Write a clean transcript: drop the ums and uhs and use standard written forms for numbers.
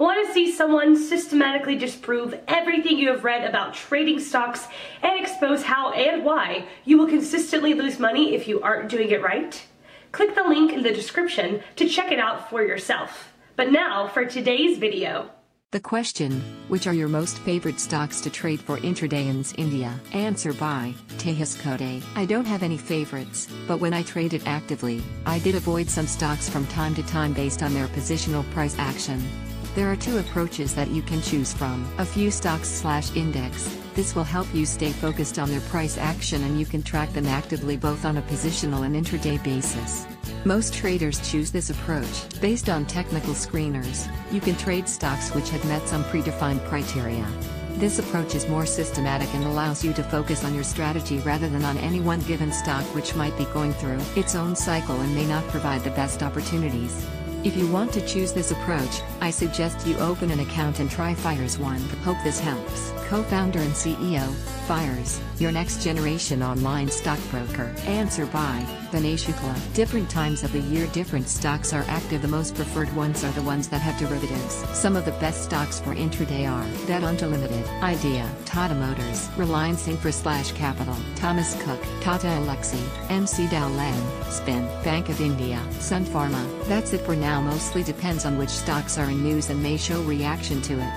Want to see someone systematically disprove everything you have read about trading stocks and expose how and why you will consistently lose money if you aren't doing it right? Click the link in the description to check it out for yourself. But now for today's video. The question, which are your most favorite stocks to trade for intraday in India? Answer by Tejas Kode. I don't have any favorites, but when I traded actively, I did avoid some stocks from time to time based on their positional price action. There are two approaches that you can choose from. A few stocks/index, this will help you stay focused on their price action and you can track them actively both on a positional and intraday basis. Most traders choose this approach. Based on technical screeners, you can trade stocks which have met some predefined criteria. This approach is more systematic and allows you to focus on your strategy rather than on any one given stock which might be going through its own cycle and may not provide the best opportunities. If you want to choose this approach, I suggest you open an account and try Fires One. Hope this helps. Co-founder and CEO, Fires, your next generation online stockbroker. Answer by Vinay Shukla. Different times of the year different stocks are active. The most preferred ones are the ones that have derivatives. Some of the best stocks for intraday are Vedanta Limited, Idea, Tata Motors, Reliance Infra/Capital, Thomas Cook, Tata Alexi, MC Dalen, Spin, Bank of India, Sun Pharma. That's it for now. Mostly depends on which stocks are in news and may show reaction to it.